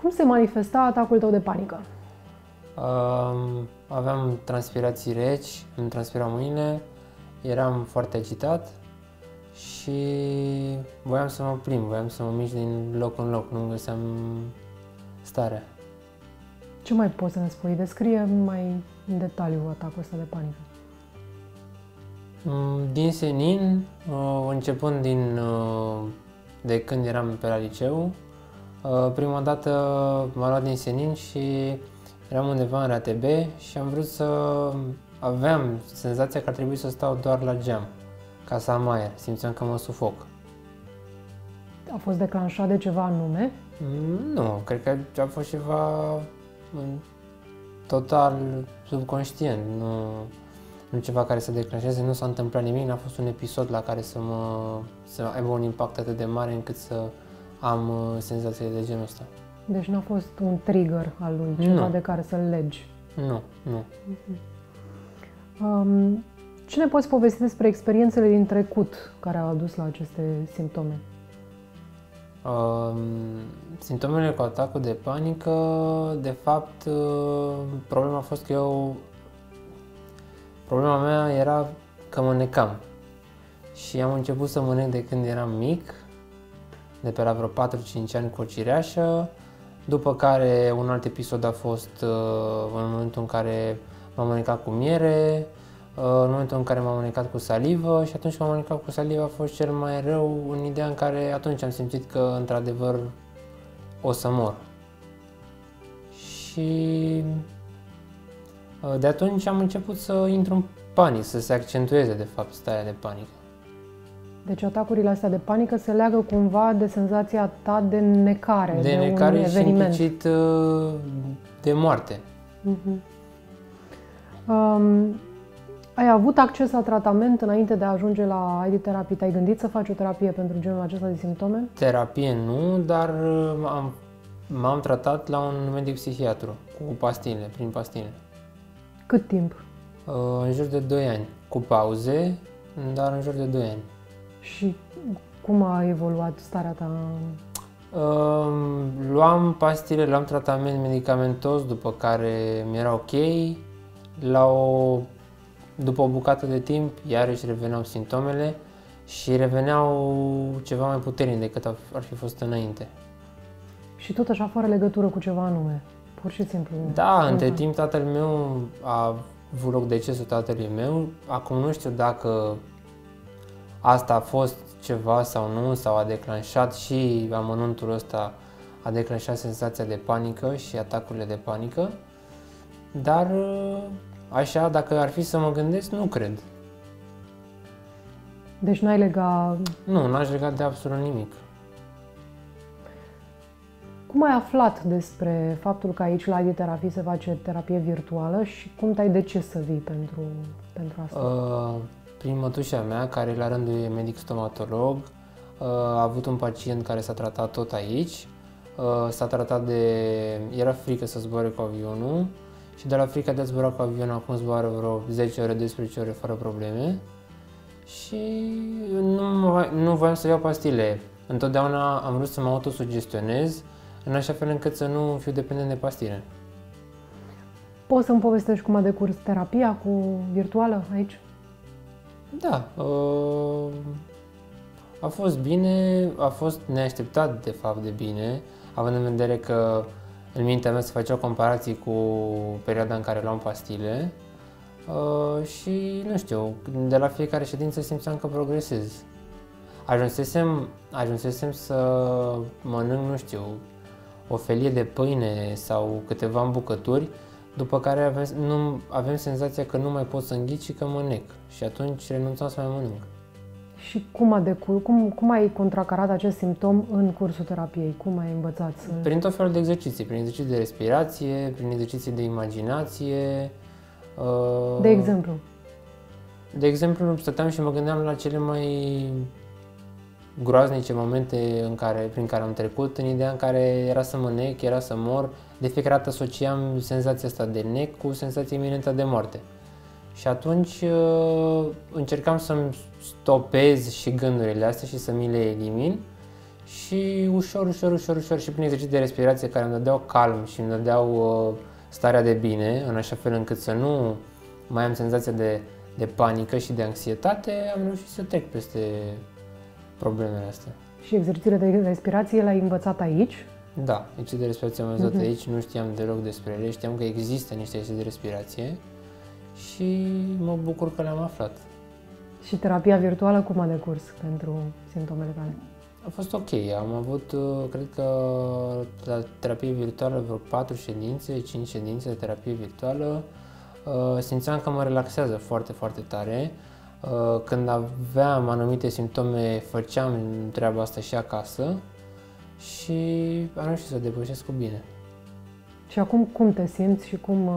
Cum se manifesta atacul tău de panică? Aveam transpirații reci, îmi transpiram mâinile, eram foarte agitat și voiam să mă plimb, voiam să mă mișc din loc în loc, nu găseam starea. Ce mai poți să ne spui? Descrie mai în detaliu atacul ăsta de panică. Din senin, începând de când eram pe la liceu, prima dată m-a luat din senin și eram undeva în RATB și am vrut aveam senzația că ar trebui să stau doar la geam, ca să am aer, simțeam că mă sufoc. A fost declanșat de ceva anume? Nu, cred că a fost ceva total subconștient, nu ceva care să declanșeze, nu s-a întâmplat nimic, n-a fost un episod la care să aibă un impact atât de mare încât să am senzațiile de genul ăsta. Deci n-a fost un trigger al lui, ceva de care să-l legi? Nu, nu. Ce ne poți povesti despre experiențele din trecut care au adus la aceste simptome? Simptomele cu atacul de panică, de fapt, problema a fost că problema mea era că mânecam și am început să mănânc de când eram mic, de pe la vreo 4-5 ani cu o cireașă, după care un alt episod a fost în momentul în care m-am mânecat cu miere, în momentul în care m-am mânecat cu salivă și atunci când m-am mânecat cu salivă a fost cel mai rău în ideea în care atunci am simțit că într-adevăr o să mor. Și de atunci am început să intru în panică, să se accentueze de fapt starea de panică. Deci atacurile astea de panică se leagă cumva de senzația ta de necare, de necare un eveniment. Și implicit de moarte. Ai avut acces la tratament înainte de a ajunge la ID Therapy? Te-ai gândit să faci o terapie pentru genul acesta de simptome? Terapie nu, dar m-am tratat la un medic psihiatru cu pastile, prin pastile. Cât timp? În jur de 2 ani, cu pauze, dar în jur de 2 ani. Și cum a evoluat starea ta? Luam pastile, luam tratament medicamentos, după care mi-era ok. După o bucată de timp, iarăși reveneau simptomele și reveneau ceva mai puternic decât ar fi fost înainte. Și tot așa, fără legătură cu ceva anume, pur și simplu? Da, între timp tatăl meu a avut loc decesul tatălui meu. Acum nu știu dacă asta a fost ceva sau nu, sau a declanșat și amănuntul ăsta a declanșat senzația de panică și atacurile de panică, dar așa, dacă ar fi să mă gândesc, nu cred. Deci n-ai legat... Nu, n-aș lega de absolut nimic. Cum ai aflat despre faptul că aici la ID Therapy se face terapie virtuală și cum te-ai decis să vii pentru asta? Prin mătușa mea, care la rândul ei e medic-stomatolog, a avut un pacient care s-a tratat tot aici. Era frică să zboare cu avionul. Și de la frica de a zbura cu avionul, acum zboară vreo 10 ore, 12 ore fără probleme. Și nu voiam să iau pastile. Întotdeauna am vrut să mă autosugestionez, în așa fel încât să nu fiu dependent de pastile. Poți să-mi povestești cum a decurs terapia virtuală aici? Da. A fost bine, a fost neașteptat de fapt de bine, având în vedere că în mintea mea se făceau comparații cu perioada în care luam pastile și, nu știu, de la fiecare ședință simțeam că progresez. Ajunsesem să mănânc, nu știu, o felie de pâine sau câteva îmbucături, după care aveam senzația că nu mai pot să înghit și că mănec și atunci renunțam să mai mănânc. Și cum ai contracarat acest simptom în cursul terapiei? Cum ai învățat? Prin tot felul de exerciții, prin exerciții de respirație, prin exerciții de imaginație. De exemplu? De exemplu, stăteam și mă gândeam la cele mai groaznice momente prin care am trecut, în ideea în care era să mănec, era să mor. De fiecare dată asociam senzația asta de nec cu senzația iminentă de moarte. Și atunci încercam să-mi stopez și gândurile astea și să mi le elimin și ușor și prin exerciții de respirație care îmi dădeau calm și îmi dădeau starea de bine, în așa fel încât să nu mai am senzația de panică și de anxietate, am reușit să trec peste problemele astea. Și exercițiile de respirație le-ai învățat aici? Da, exerciții de respirație am învățat aici, nu știam deloc despre ele, știam că există niște exerciții de respirație și mă bucur că le-am aflat. Și terapia virtuală cum a decurs pentru simptomele tale? A fost ok, am avut, cred că, la terapie virtuală vreo 4 ședințe, 5 ședințe de terapie virtuală. Simțeam că mă relaxează foarte, foarte tare. Când aveam anumite simptome, făceam treaba asta și acasă și am reușit să o depășesc cu bine. Și acum cum te simți și cum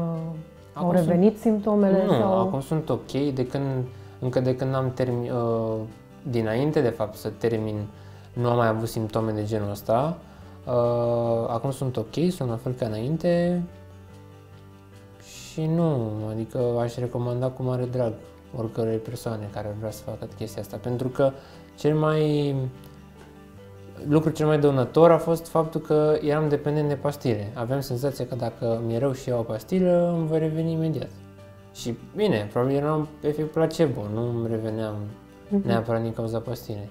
au revenit simptomele? Nu, sau? Acum sunt ok, încă de când am terminat, dinainte de fapt să termin, nu am mai avut simptome de genul ăsta. Acum sunt ok, sunt la fel ca înainte și nu, adică aș recomanda cu mare drag oricărei persoane care vrea să facă chestia asta, pentru că lucrul cel mai dăunător a fost faptul că eram dependent de pastile. Aveam senzația că dacă mi-e rău și iau o pastilă, îmi voi reveni imediat. Și bine, probabil eram efect placebo, nu îmi reveneam neapărat din cauza pastilei.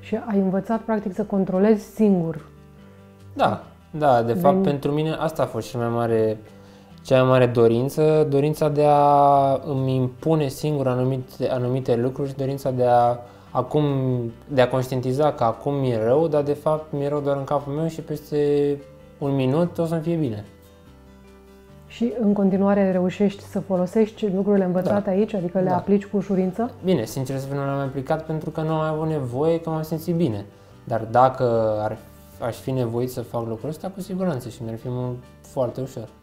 Și ai învățat, practic, să controlezi singur. Da, de fapt, pentru mine asta a fost cea mai mare dorință, dorința de a îmi impune singur anumite lucruri și dorința de a conștientiza că acum mi-e rău, dar de fapt mi-e rău doar în capul meu și peste un minut o să-mi fie bine. Și în continuare reușești să folosești lucrurile învățate aici, adică le aplici cu ușurință? Bine, sincer să fiu, nu le-am aplicat pentru că nu am avut nevoie, că m-am simțit bine. Dar dacă aș fi nevoit să fac lucrul ăsta, cu siguranță și mi-ar fi mult foarte ușor.